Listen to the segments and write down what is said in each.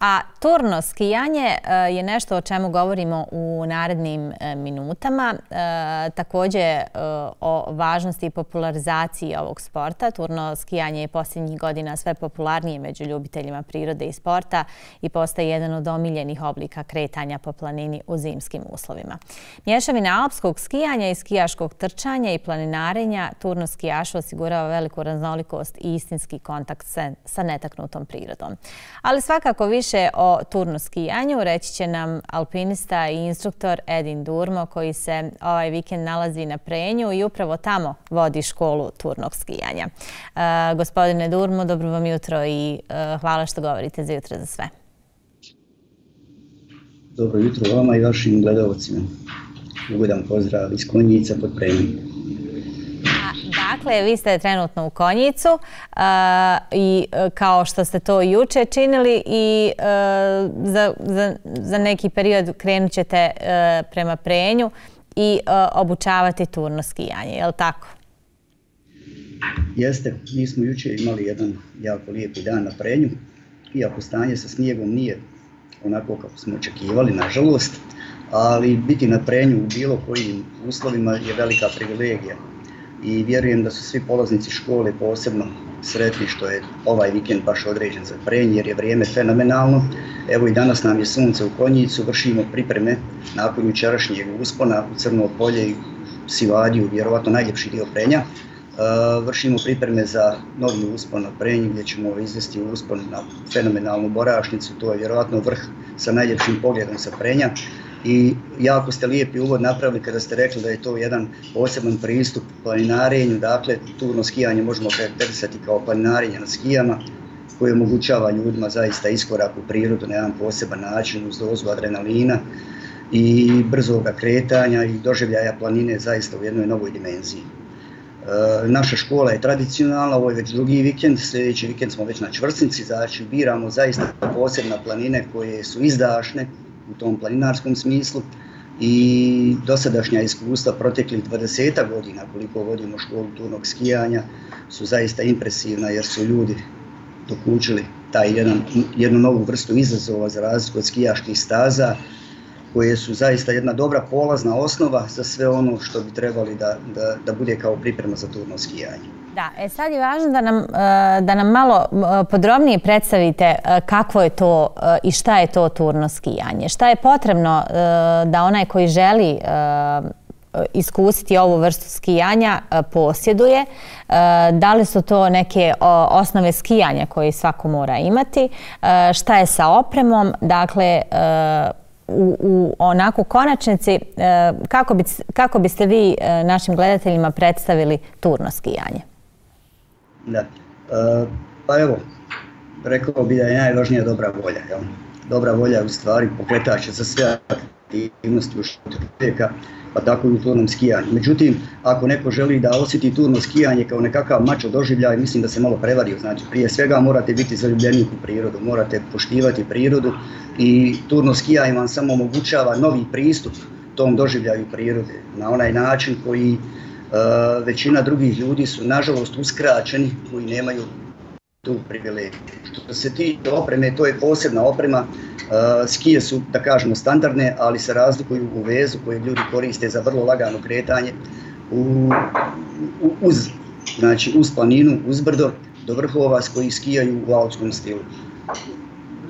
A turno skijanje je nešto o čemu govorimo u narednim minutama. Također o važnosti i popularizaciji ovog sporta. Turno skijanje je posljednjih godina sve popularnije među ljubiteljima prirode i sporta i postaje jedan od omiljenih oblika kretanja po planini u zimskim uslovima. Mješavina alpskog skijanja i skijaškog trčanja i planinarenja turno skijašu osigurava veliku raznolikost i istinski kontakt sa netaknutom prirodom. Ali svakako više o turno skijanju reći će nam alpinista i instruktor Edin Durmo, koji se ovaj vikend nalazi na Prenju i upravo tamo vodi školu turnog skijanja. Gospodine Durmo, dobro vam jutro i hvala što govorite za jutro za sve. Dobro jutro vama i vašim gledalcima. Ugodan pozdrav iz Konjica pod Prenju. Dakle, vi ste trenutno u Konjicu i kao što ste to juče činili i za neki period krenut ćete prema Prenju i obučavati turno skijanje, je li tako? Jeste, mi smo juče imali jedan jako lijepi dan na Prenju, iako stanje sa snijegom nije onako kako smo očekivali, nažalost, ali biti na Prenju u bilo kojim uslovima je velika privilegija. I vjerujem da su svi polaznici škole posebno sretni što je ovaj vikend baš određen za Prenj, jer je vrijeme fenomenalno. Evo i danas nam je sunce u Konjicu, vršimo pripreme nakon jučerašnjeg uspona u Crnopolje i Sivadiju, vjerovatno najljepši dio Prenja. Vršimo pripreme za novi uspon na Prenju gdje ćemo izvesti uspon na fenomenalnu Borašnicu, to je vjerovatno vrh sa najljepšim pogledom sa Prenja. I jako ste lijepi uvod napravili kada ste rekli da je to jedan poseban pristup planinarenju. Dakle, turno skijanje možemo karakterisati kao planinarenje na skijama koje omogućava ljudima zaista iskorak u prirodu na jedan poseban način uz dozu adrenalina i brzog kretanja i doživljaja planine zaista u jednoj novoj dimenziji. Naša škola je tradicionalna, ovo je već drugi vikend, sljedeći vikend smo već na Čvrsnici, znači biramo zaista posebne planine koje su izdašne u tom planinarskom smislu i dosadašnja iskustva proteklih 20 godina koliko vodimo školu turnog skijanja su zaista impresivna jer su ljudi dokučili jednu novu vrstu izazova za razliku od skijaških staza koje su zaista jedna dobra polazna osnova za sve ono što bi trebali da bude kao priprema za turno skijanje. Da, sad je važno da nam malo podrobnije predstavite kako je to i šta je to turno skijanje. Šta je potrebno da onaj koji želi iskusiti ovu vrstu skijanja posjeduje? Da li su to neke osnove skijanja koje svako mora imati? Šta je sa opremom? Dakle, u onako konačnici, kako biste vi našim gledateljima predstavili turno skijanje? Da, pa evo, rekao bi da je najvažnija dobra volja. Dobra volja je u stvari pokretač za sve aktivnosti u životu čovjeka, pa tako i u turnom skijanju. Međutim, ako neko želi da osjeti turno skijanje kao nekakav mačo doživljaj, mislim da se malo prevario. Znači, prije svega morate biti zaljubljenik u prirodu, morate poštivati prirodu i turno skijanje vam samo omogućava novi pristup tom doživljaju prirode na onaj način koji većina drugih ljudi su, nažalost, uskraćeni koji nemaju tu privilegiju. Što se tiče opreme, to je posebna oprema. Skije su, da kažemo, standardne, ali se razlikuju u vezu koje ljudi koriste za vrlo lagano kretanje uz planinu, uz brdo, do vrhova s kojih skijaju u alpskom stilu.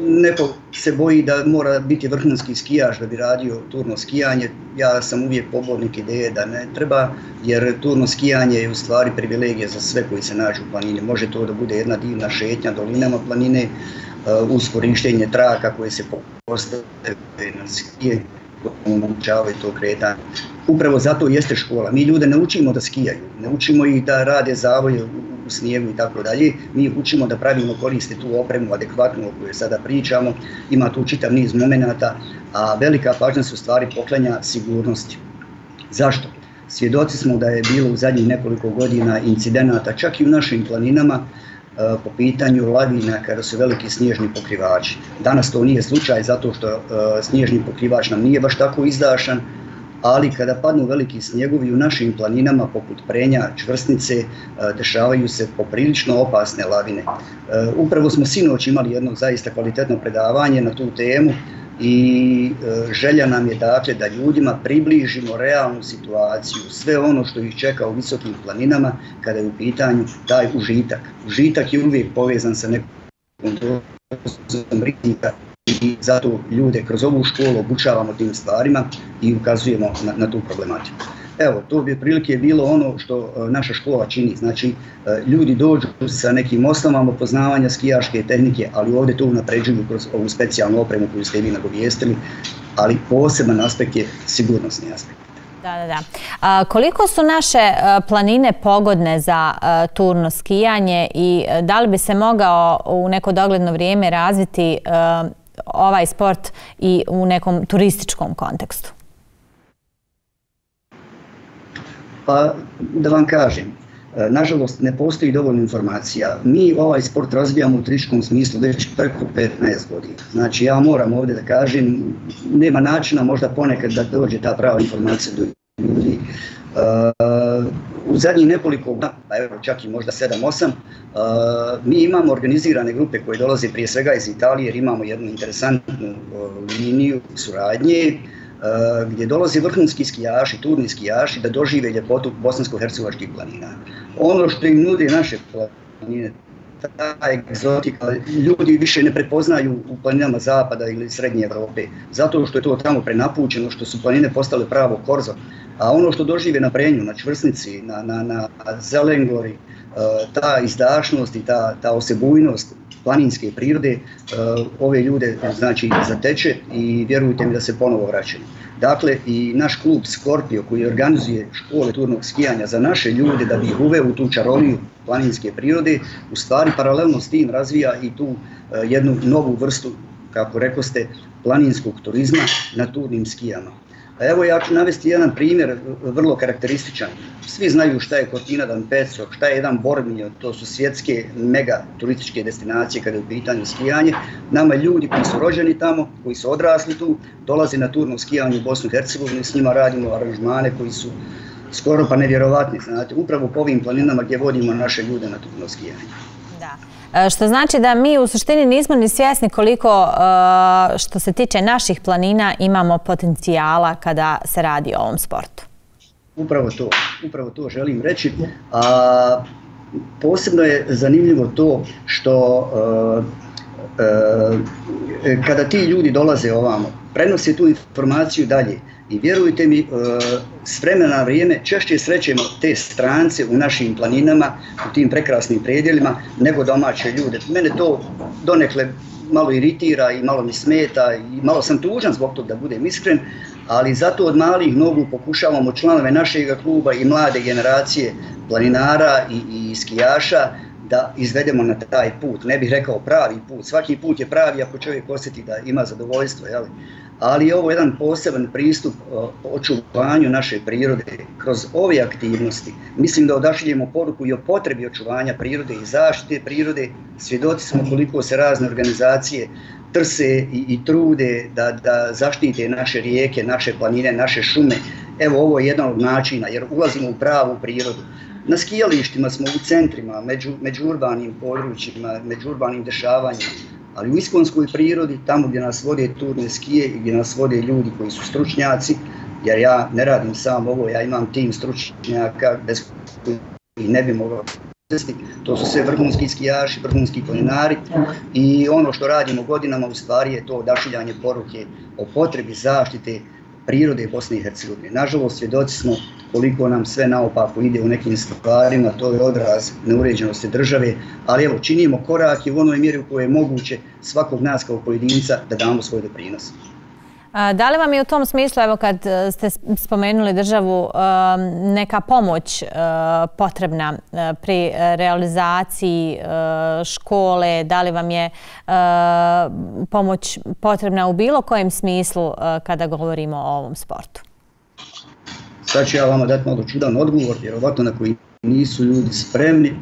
Neko se boji da mora biti vrhunski skijaš da bi radio turno skijanje. Ja sam uvijek pobornik ideje da ne treba, jer turno skijanje je u stvari privilegija za sve koji se nađu u planini. Može to da bude jedna divna šetnja dolinama planine uz korištenje traka koje se postave na skije, omogućavaju to kretanje. Upravo zato jeste škola. Mi ljude ne učimo da skijaju, ne učimo ih da rade zavoje u snijegu i tako dalje. Mi učimo da pravilno koriste tu opremu, adekvatnu o kojoj sada pričamo. Ima tu čitav niz momenata, a velika pažnja se u stvari poklanja sigurnosti. Zašto? Svjedoci smo da je bilo u zadnjih nekoliko godina incidenata, čak i u našim planinama, po pitanju lavina kada su veliki snježni pokrivači. Danas to nije slučaj zato što snježni pokrivač nam nije baš tako izdašan, ali kada padnu veliki snjegovi u našim planinama poput Prenja, Čvrsnice, dešavaju se poprilično opasne lavine. Upravo smo sinoć imali jedno zaista kvalitetno predavanje na tu temu i želja nam je dakle da ljudima približimo realnu situaciju, sve ono što ih čeka u visokim planinama kada je u pitanju taj užitak. Užitak je uvijek povezan sa nekom dozom rizika i zato ljude kroz ovu školu obučavamo tim stvarima i ukazujemo na tu problematiku. Evo, to bi prilike bilo ono što naša škola čini, znači ljudi dođu sa nekim osnovama poznavanja skijaške tehnike, ali ovdje to unapređuju kroz ovu specijalnu opremu koju ste vi nagovijestili, ali poseban aspekt je sigurnosni aspekt. Da. Koliko su naše planine pogodne za turno skijanje i da li bi se mogao u neko dogledno vrijeme razviti ovaj sport i u nekom turističkom kontekstu? Pa da vam kažem, nažalost ne postoji dovoljno informacija. Mi ovaj sport razvijamo u turističkom smislu već preko 15 godina. Znači ja moram ovdje da kažem, nema načina možda ponekad da dođe ta prava informacija do ljudi. U zadnjih nekoliko, pa evo čak i možda 7-8, mi imamo organizirane grupe koje dolaze prije svega iz Italije jer imamo jednu interesantnu liniju suradnje gdje dolaze vrhunski skijaši, turni skijaši da dožive ljepotu bosansko-hercegovačkih planina. Ono što im nude naše planine, ta egzotika, ljudi više ne prepoznaju u planinama Zapada ili Srednje Evrope, zato što je to tamo prenapućeno, što su planine postale pravo korzo. A ono što dožive na Prenju, na Čvrsnici, na Zelengori, ta izdašnost i ta osebujnost planinske prirode, ove ljude znači zateče i vjerujte mi da se ponovo vraćaju. Dakle, i naš klub Skorpio koji organizuje škole turnog skijanja za naše ljude da bi ih uveo u tu čaroliju planinske prirode, u stvari paralelno s tim razvija i tu jednu novu vrstu, kako rekoste, planinskog turizma na turnim skijama. Evo ja ću navesti jedan primjer vrlo karakterističan. Svi znaju šta je Cortina d'Ampezzo, šta je jedan Bormio, to su svjetske mega turističke destinacije kada je u pitanju skijanje. Nama ljudi koji su rođeni tamo, koji su odrasli tu, dolaze na turno skijanje u Bosnu i Hercegovini i s njima radimo aranžmane koji su skoro pa nevjerovatni, znate, upravo po ovim planinama gdje vodimo naše ljude na turno skijanje. Što znači da mi u suštini nismo ni svjesni koliko što se tiče naših planina imamo potencijala kada se radi o ovom sportu. Upravo to želim reći. Posebno je zanimljivo to što kada ti ljudi dolaze ovamo, prenose tu informaciju dalje. I vjerujte mi, s vremena na vrijeme češće srećemo te strance u našim planinama, u tim prekrasnim predjelima, nego domaće ljude. Mene to donekle malo iritira i malo mi smeta i malo sam tužan zbog toga da budem iskren, ali zato od malih nogu pokušavamo članove našeg kluba i mlade generacije planinara i skijaša da izvedemo na taj put. Ne bih rekao pravi put, svaki put je pravi ako čovjek osjeti da ima zadovoljstvo, jel? Ali je ovo jedan poseban pristup očuvanju naše prirode kroz ove aktivnosti. Mislim da odašiljemo poruku i o potrebi očuvanja prirode i zaštite prirode. Svjedoci smo koliko se razne organizacije trse i trude da zaštite naše rijeke, naše planine, naše šume. Evo ovo je jedan od načina jer ulazimo u pravu prirodu. Na skijalištima smo u centrima, među urbanim područjima, među urbanim dešavanjima, ali u iskonskoj prirodi, tamo gdje nas vode turne skije i gdje nas vode ljudi koji su stručnjaci, jer ja ne radim sam ovo, ja imam tim stručnjaka bez koji ne bi mogao prestati, to su sve vrhunski skijaši, vrhunski planinari i ono što radimo godinama u stvari je to odašiljanje poruke o potrebi zaštite prirode Bosne i Hercegovine. Nažalost, svjedoci smo koliko nam sve naopako ide u nekim stvarima, to je odraz neuređenosti države, ali evo, činimo korake u onoj mjeri u kojoj je moguće svakog nas kao pojedinca da damo svoj doprinos. Da li vam je u tom smislu, evo kad ste spomenuli državu, neka pomoć potrebna pri realizaciji škole? Da li vam je pomoć potrebna u bilo kojem smislu kada govorimo o ovom sportu? Sad ću ja vama dati malo čudan odgovor, vjerovatno na koji nisu ljudi spremni.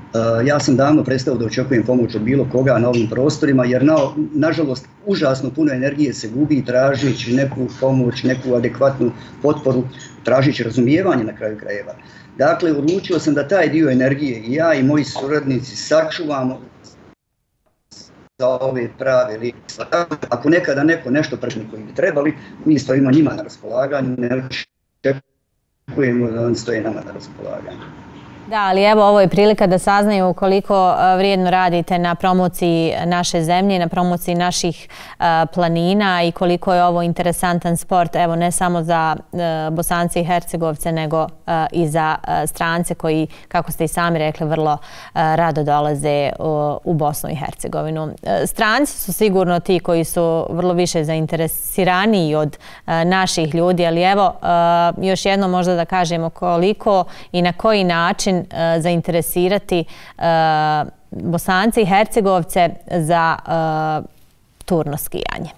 Ja sam davno prestao da očekujem pomoć od bilo koga na ovim prostorima, jer nažalost užasno puno energije se gubi tražići neku pomoć, neku adekvatnu potporu, tražići razumijevanje na kraju krajeva. Dakle, odlučio sam da taj dio energije i ja i moji suradnici sačuvamo za ove prave lice. Ako nekada neko nešto prešli koji bi trebali, mi stojimo njima na raspolaganju, ne očekujemo da on stoje nama na raspolaganju. Da, ali evo, ovo je prilika da saznaju koliko vrijedno radite na promociji naše zemlje, na promociji naših planina i koliko je ovo interesantan sport, evo, ne samo za Bosance i Hercegovce, nego i za strance koji, kako ste i sami rekli, vrlo rado dolaze u Bosnu i Hercegovinu. Stranci su sigurno ti koji su vrlo više zainteresiraniji od naših ljudi, ali evo, još jedno možda da kažemo koliko i na koji način zainteresirati Bosance i Hercegovce za turno skijanje.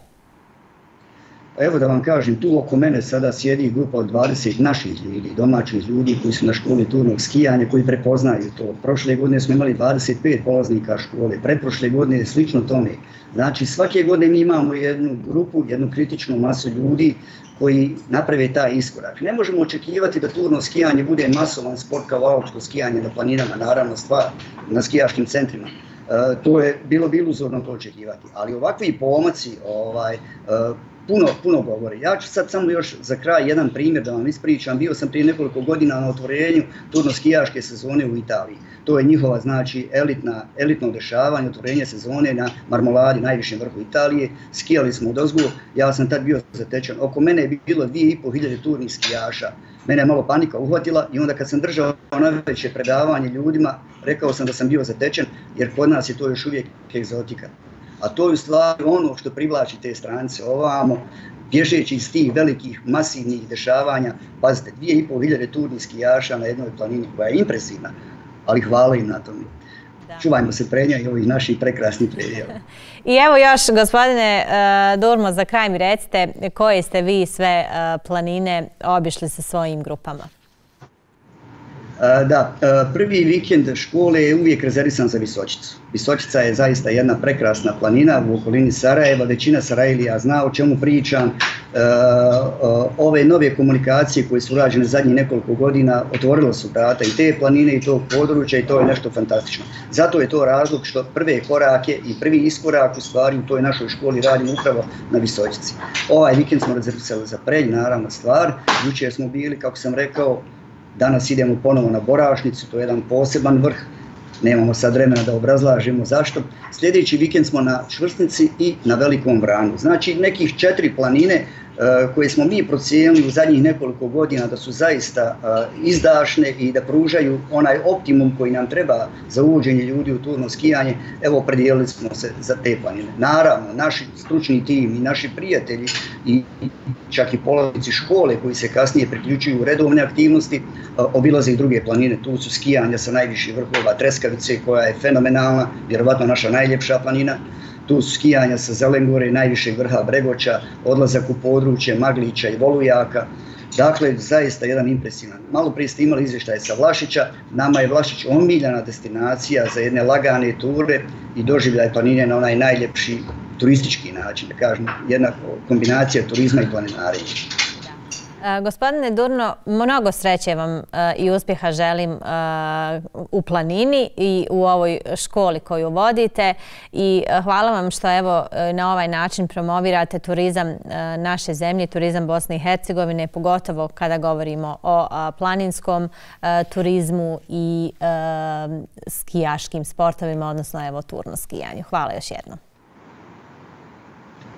Evo da vam kažem, tu oko mene sada sjedi grupa od 20 naših ljudi, domaćih ljudi koji su na školi turnog skijanja, koji prepoznaju to. Prošle godine smo imali 25 polaznika škole, preprošle godine je slično tome. Znači svake godine mi imamo jednu grupu, jednu kritičnu masu ljudi koji naprave taj iskorak. Ne možemo očekivati da turno skijanje bude masovan sport kao alpsko skijanje na planinama, naravno stvar na skijaškim centrima. To je bilo bi iluzorno to očekivati, ali ovakvi pomaci puno govore. Ja ću sad samo još za kraj jedan primjer da vam ispričam. Bio sam prije nekoliko godina na otvorenju turno-skijaške sezone u Italiji. To je njihova, znači, elitno dešavanje, otvorenje sezone na Marmoladi, najvišem vrhu Italije. Skijali smo u Dozgu, ja sam tad bio zatečen. Oko mene je bilo 2500 turnih skijaša. Mene je malo panika uhvatila i onda kad sam držao najveće predavanje ljudima, rekao sam da sam bio zatečen, jer kod nas je to još uvijek egzotika. A to je u stvari ono što privlači te strance ovamo, bježeći iz tih velikih masivnih dešavanja. Pazite, 2500 turnih skijaša na jednoj planini koja je impresivna, ali hvala im na tome. Čuvajmo se Prenja i ovih naših prekrasnih predjela. I evo još, gospodine Durmo, za kraj mi recite koje ste vi sve planine obišli sa svojim grupama? Da, prvi vikend škole je uvijek rezervisan za Visočicu. Visočica je zaista jedna prekrasna planina u okolini Sarajeva, većina Sarajlija zna o čemu pričam. Ove nove komunikacije koje su urađene zadnjih nekoliko godina otvorile su vrata i te planine i tog područja i to je nešto fantastično. Zato je to razlog što prve korake i prvi iskorak u stvari u toj našoj školi radimo upravo na Visočici. Ovaj vikend smo rezervisali za Prenj, naravno stvar. Jučer smo bili, kako sam rekao, danas idemo ponovo na Borašnicu, to je jedan poseban vrh, nemamo sad vremena da obrazlažemo zašto. Sljedeći vikend smo na Čvrsnici i na Velikom Vranu. Znači nekih 4 planine koje smo mi procijenili u zadnjih nekoliko godina da su zaista izdašne i da pružaju onaj optimum koji nam treba za uvođenje ljudi u turno skijanje, evo opredijelili smo se za te planine. Naravno, naši stručni tim i naši prijatelji i čak i polaznici škole koji se kasnije priključuju u redovne aktivnosti obilaze i druge planine. Tu su skijanja sa najviših vrhova Treskavice koja je fenomenalna, vjerovatno naša najljepša planina. Tu su skijanja sa Zelengore, najvišeg vrha Bregoća, odlazak u područje Maglića i Volujaka. Dakle, zaista jedan impresivan. Malo prije ste imali izvještaje sa Vlašića. Nama je Vlašić omiljena destinacija za jedne lagane ture i doživljaj planine na onaj najljepši turistički način. Da kažem, jedna kombinacija turizma i planinarenja. Gospodine Durmo, mnogo sreće vam i uspjeha želim u planini i u ovoj školi koju vodite i hvala vam što evo na ovaj način promovirate turizam naše zemlje, turizam Bosne i Hercegovine, pogotovo kada govorimo o planinskom turizmu i skijaškim sportovima, odnosno evo turno skijanju. Hvala još jednom.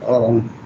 Hvala vam.